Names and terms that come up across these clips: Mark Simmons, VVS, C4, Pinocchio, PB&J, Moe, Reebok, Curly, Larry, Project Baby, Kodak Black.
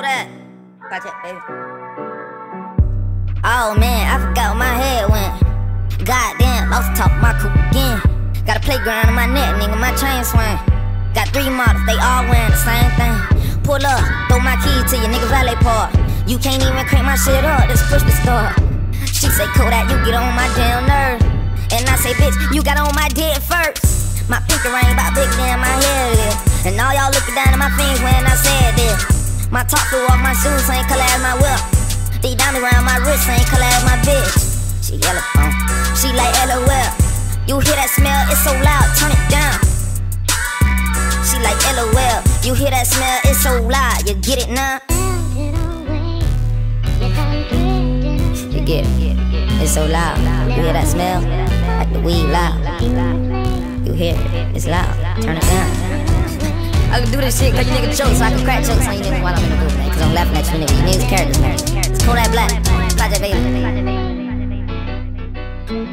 Kodak. Project Baby. Oh man, I forgot where my head went. Goddamn, lost top my coupe again. Got a playground in my neck, nigga, my chain swing. Got three models, they all wearing the same thing. Pull up, throw my keys to your nigga valet park. You can't even crank my shit up, just push the start. She say, Kodak, you get on my damn nerve. And I say, bitch, you got on my dick first. My pinky ring about bigger than my head is. And all y'all looking down at my fingers when I said this. My top flew off my shoes, ain't color as my whip. These diamonds around my wrist, ain't color as my bitch. She yellow phone, she like LOL. You hear that smell, it's so loud, turn it down. She like LOL, you hear that smell, it's so loud, you get it now? You get it, it's so loud, you hear that smell? Like the weed loud, you hear it, it's loud, turn it down. I can do this shit cause you niggas joke, so I can crack jokes on you niggas while I'm in the booth, man. Cause I'm laughing at you niggas, you niggas characters, man. It's Kodak Black, Project Baby.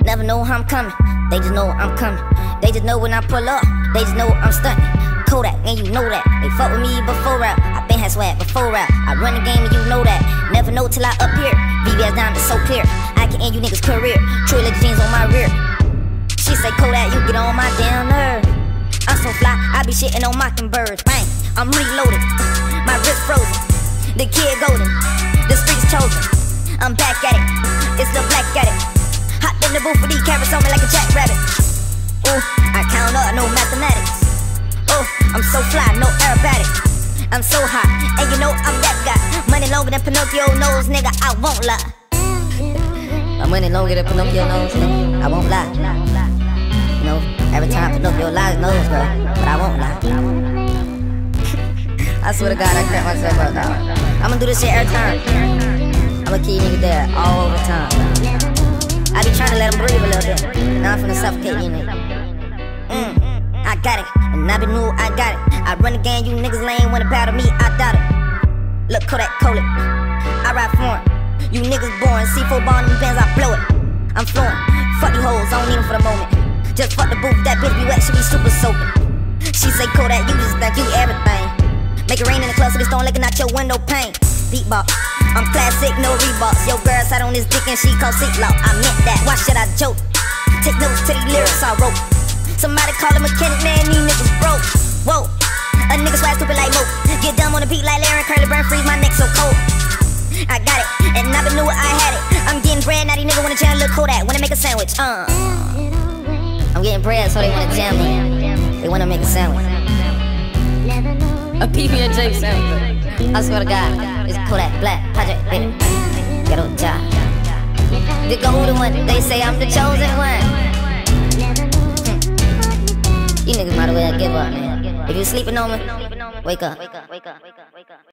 Never know how I'm coming, they just know I'm coming. They just know when I pull up, they just know I'm stunting. Kodak, and you know that. They fuck with me before rap, I been had swag before rap. I run the game and you know that. Never know till I appear, VVS diamonds so clear. I can end you niggas' career, trilogy jeans on my rear. She say, Kodak, you get on my damn nerve. I'm so fly, I be shitting on mockingbirds. Bang, I'm reloaded, my wrist frozen. The kid golden, the streets chosen. I'm back at it, it's the black at it. Hopped in the booth with these carrots on me like a jackrabbit. Ooh, I count up, no mathematics. Ooh, I'm so fly, no aerobatics. I'm so hot, and you know I'm that guy. Money longer than Pinocchio nose, nigga, I won't lie. My money longer than Pinocchio nose, no, I won't lie. No, every time Pinocchio lies, knows, bro. But I won't lie. I swear to God, I crack myself up, dog. I'ma do this shit every time. I'ma keep niggas there all the time. I be trying to let them breathe a little bit. Now I'm finna suffocate you niggas. I got it, and I be new, I got it. I run the game, you niggas lame wanna battle me, I doubt it. Look, Kodak, Kodak, I ride foreign. You niggas boring, C4 ball in them bands, I blow it. I'm fluent, fuck you hoes, I don't need them for the moment. Just fuck the booth, that bitch be wet, she be super soapy. She say, Kodak, you just think you everything. Make it rain in the club so this don't looking out your window pane. Beatbox, I'm classic, no Reeboks. Yo girl sat on this dick and she called seat lock. I meant that, why should I joke? Take notes to these lyrics I wrote. Somebody call a mechanic, man, these niggas broke. Whoa, a nigga swag stupid like Moe. Get dumb on the beat like Larry and Curly, burn freeze, my neck so cold. I got it, and I been knew I had it. I'm getting bread, now these niggas wanna channel look Kodak. Wanna make a sandwich, I'm getting bread, so they wanna jam me. They wanna make a sandwich. A PB&J sandwich. I swear to God, it's Kodak Black, Project Baby. Get on job. The golden one, they say I'm the chosen one. You niggas might as well give up, man. If you sleeping on me, wake up.